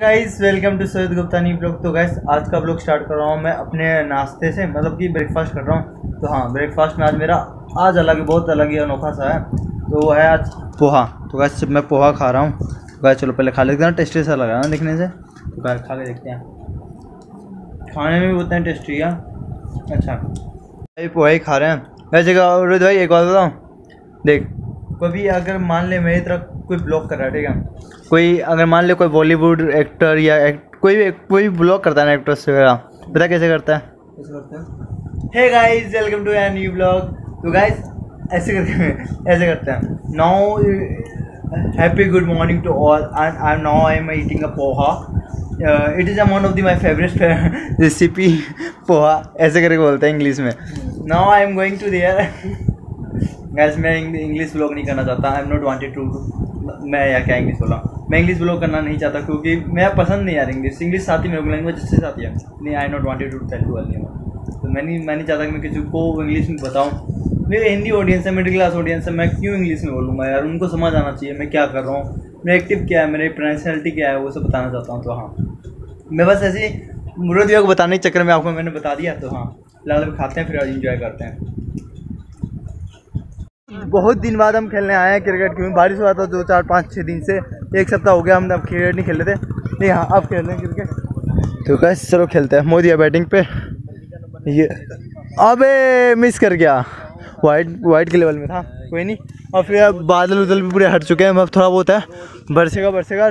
Guys welcome to Sohit Guptani blog. तो guys आज का ब्लॉग स्टार्ट कर रहा हूँ मैं अपने नाश्ते से, मतलब कि ब्रेकफास्ट कर रहा हूँ। तो हाँ, ब्रेकफास्ट में आज मेरा बहुत अलग ही अनोखा सा है। तो वो है आज पोहा। तो गाइस मैं पोहा खा रहा हूँ। तो गाइस चलो पहले खा लेते हैं, टेस्टी सा लग रहा है दिखने से। तो गाइस खा के देखते हैं, खाने में भी उतना टेस्टी है। अच्छा भाई पोहा ही खा रहे हैं। वैसे रोहित भाई एक बात बताऊँ, देख कभी अगर मान ले मेरी तरफ कोई ब्लॉग कर रहा है, ठीक है, कोई अगर मान ले कोई बॉलीवुड एक्टर या कोई ब्लॉग करता है ना, एक्ट्रेस वगैरह, पता कैसे करता है? Hey guys welcome to our new blog. तो गाइस ऐसे करते हैं। Now happy good morning to all. I am eating a poha. It is one of the my favourite recipe poha, ऐसे करके बोलते हैं इंग्लिश में। Now I am going to there. Guys मैं इंग्लिश ब्लॉग नहीं करना चाहता। I am not wanted to. मैं यार क्या इंग्लिश बोला, मैं इंग्लिश ब्लॉग करना नहीं चाहता क्योंकि मैं पसंद नहीं यार इंग्लिश साथी मेरे को लैंग्वेज अच्छे साथी है नहीं। I not wanted to tell you all. तो मैं नहीं चाहता कि मैं किसी को इंग्लिश में बताऊँ। मेरे हिंदी ऑडियंस है, मिडिल क्लास ऑडियंस है, मैं क्यों इंग्लिश में बोलूँगा यार। उनको समझ आना चाहिए मैं क्या कर रहा हूँ, मेरा एक्टिव क्या है, मेरी पर्सनैलिटी क्या है, वो सब बताना चाहता हूँ। तो हाँ, मैं बस ऐसे ही मुरद को बताने के चक्कर में आपको मैंने बता दिया। तो हाँ, फिलहाल खाते हैं फिर इंजॉय करते हैं। बहुत दिन बाद हम खेलने आए हैं क्रिकेट, क्योंकि बारिश हुआ था 2-4-5-6 दिन से, 1 सप्ताह हो गया हम अब क्रिकेट नहीं खेले थे। नहीं हाँ, अब खेल रहे हैं क्रिकेट। तो कैसे चलो खेलते हैं। मोदी है बैटिंग पे, ये अबे मिस कर गया, वाइट के लेवल में था, कोई नहीं। और फिर अब बादल उदल भी पूरे हट चुके हैं, अब थोड़ा बहुत है, बरसेगा।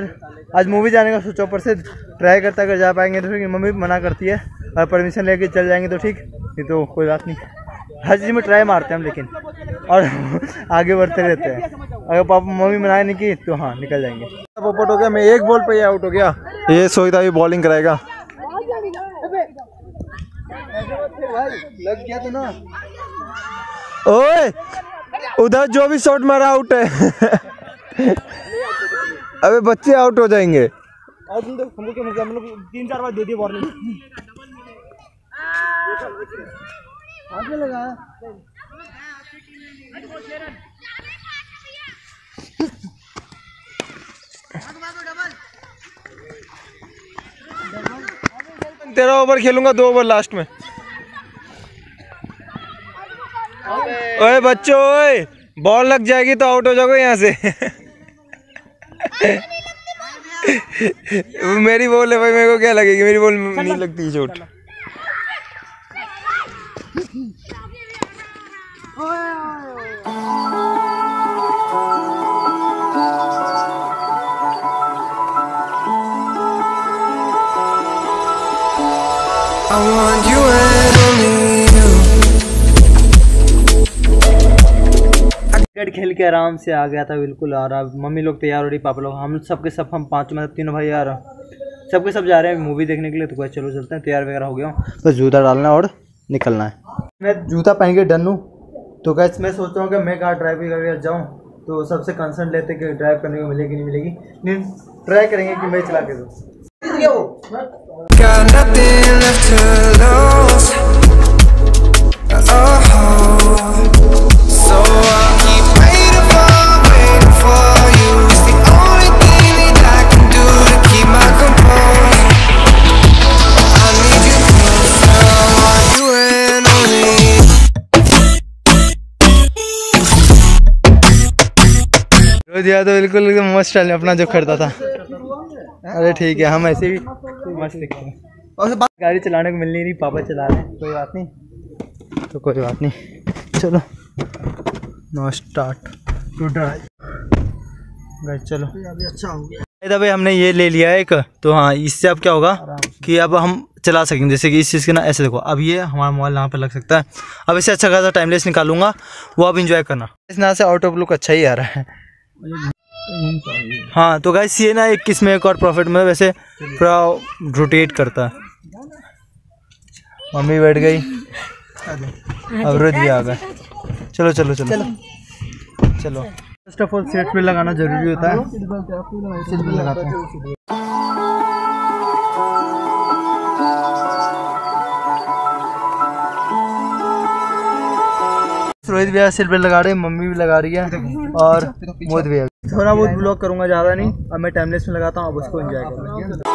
आज मूवी जाने का सोचा, ऊपर से ट्राई करता, अगर जा पाएंगे तो, फिर मम्मी मना करती है, और परमिशन लेके चल जाएंगे तो ठीक, नहीं तो कोई बात नहीं। हर चीज़ में ट्राई मारते हैं हम लेकिन, और आगे बढ़ते रहते हैं। अगर पापा मम्मी मनाए नहीं की तो हाँ निकल जाएंगे। आउट हो गया मैं, 1 बॉल पे ही आउट हो गया। ये सोहित अभी बॉलिंग कराएगा। लग गया तो ना, ओए उधर जो भी शॉट मारा आउट है। अबे बच्चे आउट हो जाएंगे। 3-4 बार दे दिए वार्निंग, आगे लगा। तेरा ओवर खेलूंगा, 2 ओवर लास्ट में। ओए बच्चों, ओए बॉल लग जाएगी तो आउट हो जाओगे यहाँ से। मेरी बॉल है भाई, मेरे को क्या लगेगी, मेरी बॉल नहीं लगती चोट। I want you and only you. Cricket खेल के आराम से आ गया था बिल्कुल, और अब मम्मी लोग तैयार हो रही, पापा लोग, हम सब के सब, हम 5 मतलब 3 भाई यार, सबके सब जा रहे हैं मूवी देखने के लिए। तो चलो चलते हैं, तैयार वगैरह हो गया हूँ, बस जूता डालना और निकलना है। मैं जूता पहन के डन हूँ। तो कैसे मैं सोच रहा हूँ कि मैं कार ड्राइव भी करके जाऊँ, तो सबसे कंसर्न लेते कि ड्राइव करने को मिलेगी नहीं मिलेगी, नहीं ट्राई करेंगे कि मैं चला के दूँ। Got nothing left to lose. Oh, so I keep waiting for you. It's the only thing that I can do to keep my composure. I need you close, I want you and only. रोज याद तो बिल्कुल मस्त चल अपना जो खरीदा था। अरे ठीक है, हम ऐसे भी मस्त दिखेंगे। और बात गाड़ी चलाने को मिल नहीं रही, पापा चला रहे हैं, कोई बात नहीं, तो कोई बात नहीं। चलो नो स्टार्ट टू ड्राइव। चलो अच्छा हो गया भाई, हमने ये ले लिया एक। तो हाँ, इससे अब क्या होगा कि अब हम चला सकेंगे, जैसे कि इस चीज़ के ना ऐसे देखो, अब ये हमारा मोबाइल यहाँ पे लग सकता है। अब इससे अच्छा खासा टाइमलेस निकालूंगा, वो अब इंजॉय करना। इस ना से आउट ऑफ लुक अच्छा ही आ रहा है। हाँ तो गाइस ये ना 21 में एक और प्रॉफिट में वैसे पूरा रोटेट करता है। मम्मी बैठ गई, अवरोध भी आ गए। चलो चलो चलो चलो चलो। फर्स्ट ऑफ ऑल सीट पे लगाना जरूरी होता है, सीट पे लगाते हैं। रोहित भैया सिर पे लगा रहे, मम्मी भी लगा रही है और मोहित भैया। थोड़ा बहुत ब्लॉग करूंगा, ज़्यादा नहीं। अब मैं टाइमलेस में लगाता हूँ, अब उसको एंजॉय करूँगा।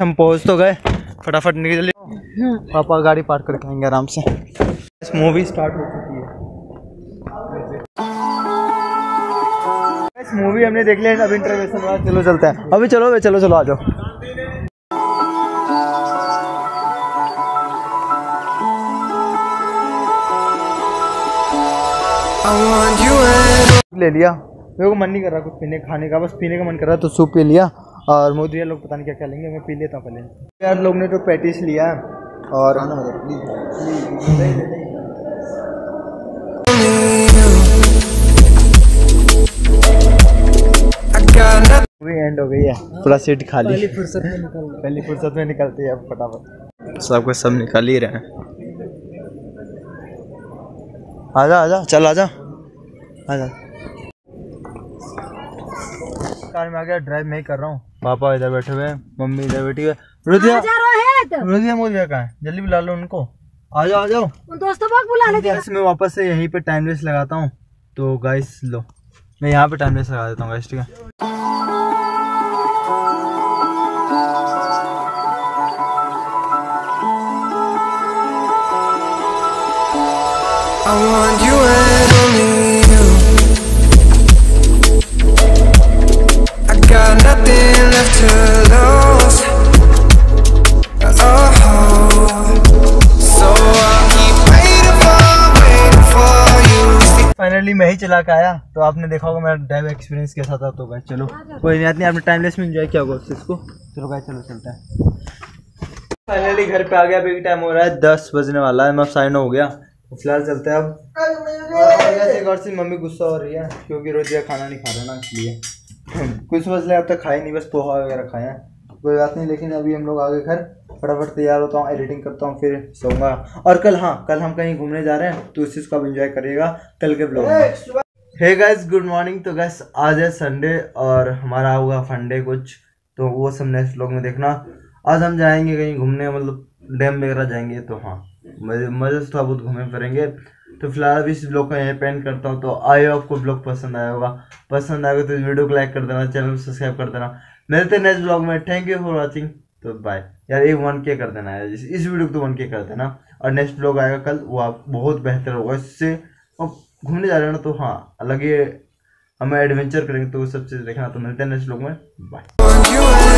हम पहुंच तो गए, फटाफट निकल पापा गाड़ी पार्क करके आएंगे आराम से। मूवी स्टार्ट हो चुकी है, मूवी हमने देख लिया। अब इंटरवेशन बाद चलो चलते हैं अभी। चलो चलो चलो आ जाओ। ले लिया, मेरे को मन नहीं कर रहा कुछ पीने खाने का, बस पीने का मन कर रहा तो सूप पी लिया। और मोदी लोग पता नहीं क्या क्या लेंगे, मैं पी लेता हूँ पहले। यार लोग ने तो पैटिस लिया है और एंड हो गई है, पूरा सीट खाली। पहली फुर्सत में निकलती है अब फटाफट। सबको सब निकल ही रहे हैं। आजा चल आजा। कार में आ गया, ड्राइव मैं कर रहा हूँ। पापा इधर बैठे हुए हैं, मम्मी इधर बैठी है। रोहित कहाँ है, जल्दी बुला लो उनको। आ जाओ दोस्तों, बुला ले। गाइस मैं वापस से यहीं पे टाइमलेस लगाता हूँ। तो गाइस लो, मैं यहाँ पे टाइमलेस लगा देता हूँ गाइस, ठीक है। फाइनली मैं ही चला के आया, तो आपने देखा होगा मेरा ड्राइव एक्सपीरियंस कैसा था। तो गाइस चलो कोई नहीं, आपने टाइमलेस में एंजॉय किया होगा इसको। चलो गाइस चलो चलते हैं। फाइनली घर पे आ गया, अभी टाइम हो रहा है 10 बजने वाला है। मैं साइन हो गया, फिलहाल चलते हैं अब। और मम्मी गुस्सा हो रही है क्योंकि रोज यह खाना नहीं खा रहा ना, इसलिए कुछ मसले अब तक खाए नहीं, बस पोहा वगैरह खाया है, कोई बात नहीं। लेकिन अभी हम लोग आगे घर, फटाफट तैयार होता हूँ, एडिटिंग करता हूँ, फिर सोऊंगा। और कल, हाँ कल हम कहीं घूमने जा रहे हैं, तो उस चीज़ को आप इंजॉय करिएगा कल के ब्लॉग में। Hey guys good morning. तो गाइस आज है संडे और हमारा होगा फंडे कुछ, तो वो सब नेक्स्ट ब्लॉग में देखना। आज हम जाएंगे कहीं घूमने, मतलब डैम वगैरह जाएंगे, तो हाँ मज़े से थोड़ा बहुत घूमे फिरेंगे। तो फिलहाल अभी इस ब्लॉग को यहीं पेंट करता हूँ। तो आई होप आपको ब्लॉग पसंद आया होगा, पसंद आएगा तो इस वीडियो को लाइक कर देना, चैनल को सब्सक्राइब कर देना। मिलते हैं नेक्स्ट ब्लॉग में, थैंक यू फॉर वाचिंग। तो बाय। यार एक 1K कर देना यार, इस वीडियो को तो 1K कर देना। और नेक्स्ट ब्लॉग आएगा कल, वो आप बहुत बेहतर होगा इससे। और घूमने जा रहे हो ना, तो हाँ अलग ही हम एडवेंचर करेंगे, तो वो सब चीज़ देखना। तो मिलते हैं नेक्स्ट ब्लॉग में, बाय।